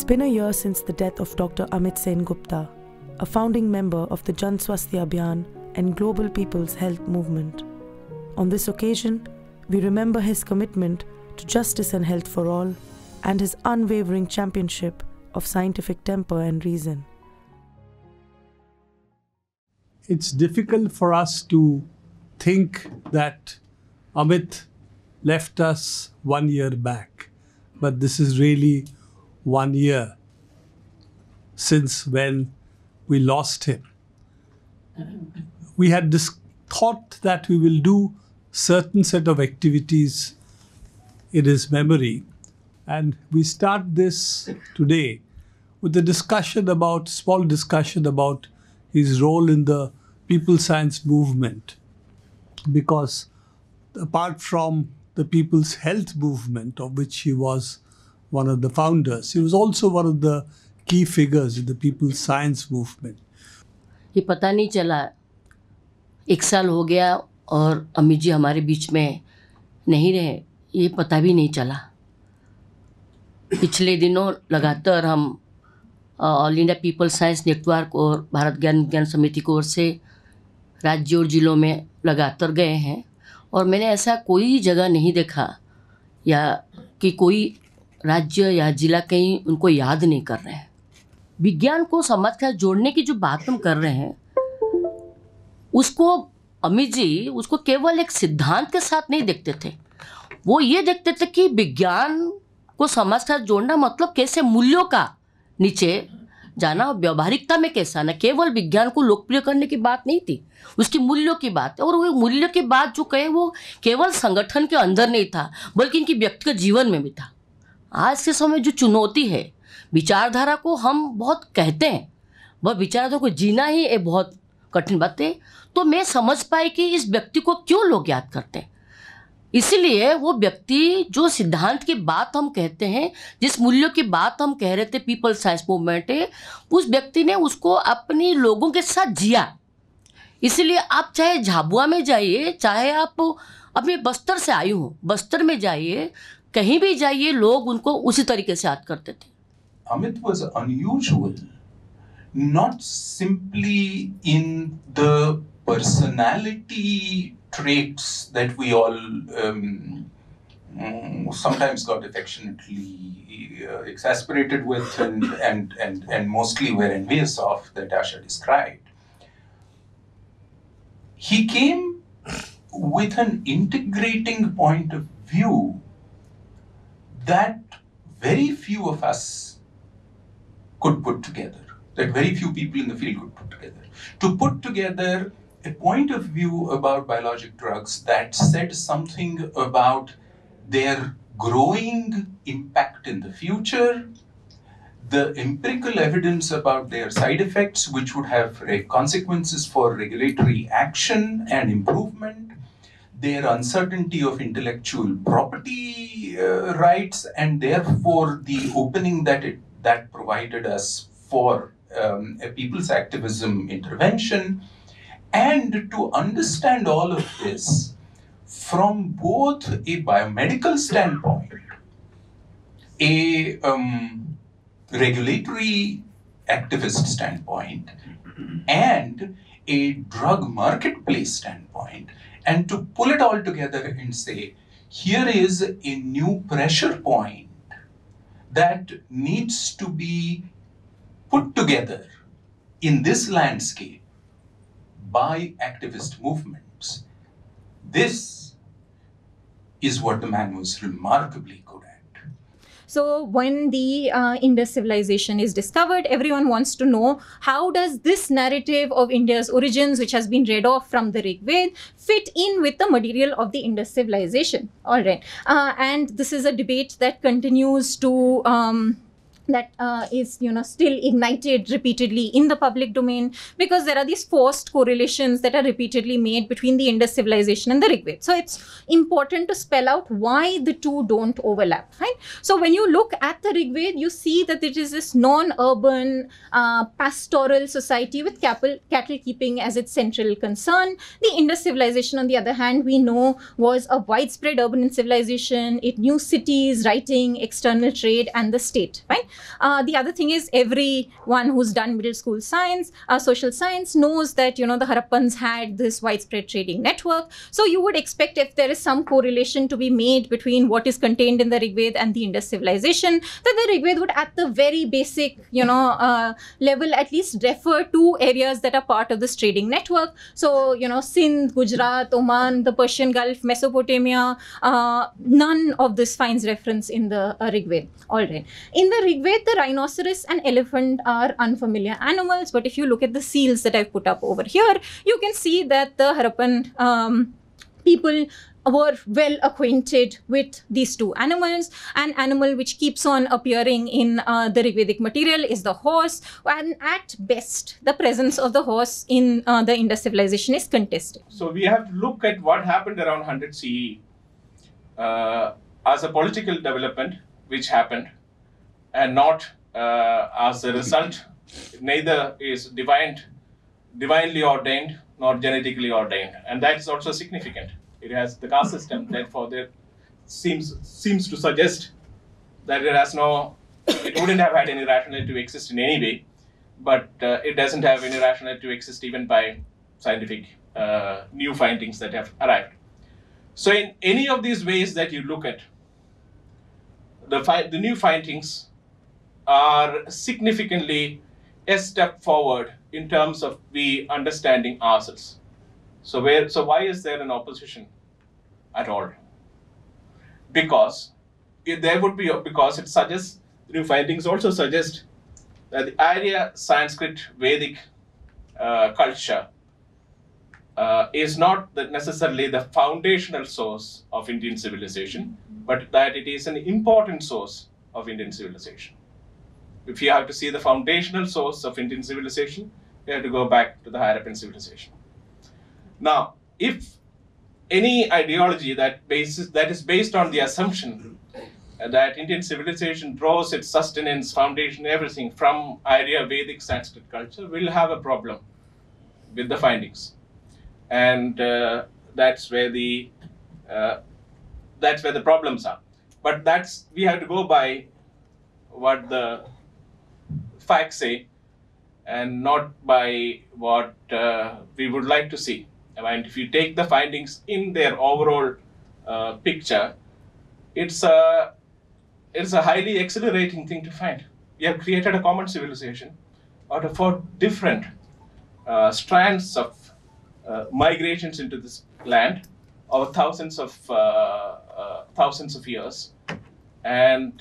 It's been a year since the death of Dr. Amit Sengupta, a founding member of the Jan Swasthya Abhiyan and Global People's Health Movement. On this occasion, we remember his commitment to justice and health for all and his unwavering championship of scientific temper and reason. It's difficult for us to think that Amit left us 1 year back, but this is really 1 year since when we lost him. We had thought that we will do certain set of activities in his memory, and we start this today with a small discussion about his role in the People's Science Movement, because apart from the People's Health Movement, of which he was one of the founders, he was also one of the key figures in the People's Science Movement. ये पता नहीं चला, एक साल हो गया और अमित जी हमारे बीच में नहीं रहे, ये पता भी नहीं चला। पिछले दिनों लगातार हम all India peoples science network और भारत ज्ञान समिति की ओर से राज्य और जिलों में लगातार गए हैं, और मैंने ऐसा कोई जगह नहीं देखा या कि कोई राज्य या जिला कहीं उनको याद नहीं कर रहे हैं। विज्ञान को समाज के साथ जोड़ने की जो बात हम कर रहे हैं, उसको अमित जी उसको केवल एक सिद्धांत के साथ नहीं देखते थे, वो ये देखते थे कि विज्ञान को समाज के साथ जोड़ना मतलब कैसे मूल्यों का नीचे जाना और व्यावहारिकता में कैसा आना। केवल विज्ञान को लोकप्रिय करने की बात नहीं थी, उसकी मूल्यों की बात है, और वो मूल्यों की बात जो कहे वो केवल संगठन के अंदर नहीं था बल्कि इनकी व्यक्तिगत जीवन में भी था। आज के समय जो चुनौती है, विचारधारा को हम बहुत कहते हैं, वह विचारधारा को जीना ही एक बहुत कठिन बात है। तो मैं समझ पाई कि इस व्यक्ति को क्यों लोग याद करते हैं, इसलिए वो व्यक्ति जो सिद्धांत की बात हम कहते हैं, जिस मूल्यों की बात हम कह रहे थे पीपल्स साइंस मूवमेंट है, उस व्यक्ति ने उसको अपने लोगों के साथ जिया। इसलिए आप चाहे झाबुआ में जाइए, चाहे आप अपने बस्तर से आए हो, बस्तर में जाइए, कहीं भी जाइए, लोग उनको उसी तरीके से याद करते थे। Amit was unusual, not simply in the personality traits that we all sometimes got affectionately exasperated with and mostly were envious of, that Asha described. He came with an integrating point of view that very few of us could put together, that very few people in the field could put together. To put together a point of view about biologic drugs that said something about their growing impact in the future, the empirical evidence about their side effects, which would have consequences for regulatory action and improvement, their uncertainty of intellectual property rights, and therefore the opening that that provided us for a people's activism intervention. And to understand all of this from both a biomedical standpoint, a regulatory activist standpoint, and a drug marketplace standpoint, and to pull it all together and say, here is a new pressure point that needs to be put together in this landscape by activist movements. This is what the man was remarkably good at. So when the Indus civilization is discovered, everyone wants to know, how does this narrative of India's origins, which has been read off from the Rigveda, fit in with the material of the Indus civilization? All right. And this is a debate that continues to that is, you know, still ignited repeatedly in the public domain, because there are these forced correlations that are repeatedly made between the Indus civilization and the Rigveda. So it's important to spell out why the two don't overlap, right? So when you look at the Rigveda, you see that it is this non-urban pastoral society with cattle keeping as its central concern. The Indus civilization, on the other hand, we know was a widespread urban civilization. It knew cities, writing, external trade, and the state, right? The other thing is everyone who's done middle school science, social science knows that, you know, the Harappans had this widespread trading network. So you would expect if there is some correlation to be made between what is contained in the Rigveda and the Indus civilization, that the Rigveda would at the very basic, you know, level at least refer to areas that are part of this trading network. So, you know, Sindh, Gujarat, Oman, the Persian Gulf, Mesopotamia, none of this finds reference in the Rigveda. All right. In the Rigveda, the rhinoceros and elephant are unfamiliar animals, but if you look at the seals that I've put up over here, you can see that the Harappan people were well acquainted with these two animals. An animal which keeps on appearing in the Rigvedic material is the horse, and at best the presence of the horse in the Indus civilization is contested. So we have to look at what happened around 100 CE as a political development which happened, and not as a result. Neither is divinely ordained nor genetically ordained, and that's also significant. It has the caste system, therefore there seems to suggest that it has no, it wouldn't have had any rationale to exist in any way, but it doesn't have any rationale to exist even by scientific new findings that have arrived. So in any of these ways that you look at, the new findings are significantly a step forward in terms of the understanding ourselves. So why is there an opposition at all? Because it suggests, new findings also suggest that the Arya Sanskrit Vedic culture is not necessarily the foundational source of Indian civilization, but that it is an important source of Indian civilization. If you have to see the foundational source of Indian civilization, you have to go back to the Harappan civilization. Now, if any ideology that is based on the assumption that Indian civilization draws its sustenance, foundation, everything from Arya Vedic Sanskrit culture, will have a problem with the findings, and that's where the problems are. But we have to go by what the facts say, and not by what we would like to see. And if you take the findings in their overall picture, it's a highly exhilarating thing to find. We have created a common civilization out of 4 different strands of migrations into this land over thousands of years, and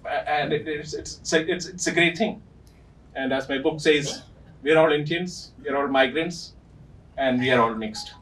it's a great thing. And as my book says, we are all Indians, we are all migrants, and we are all mixed.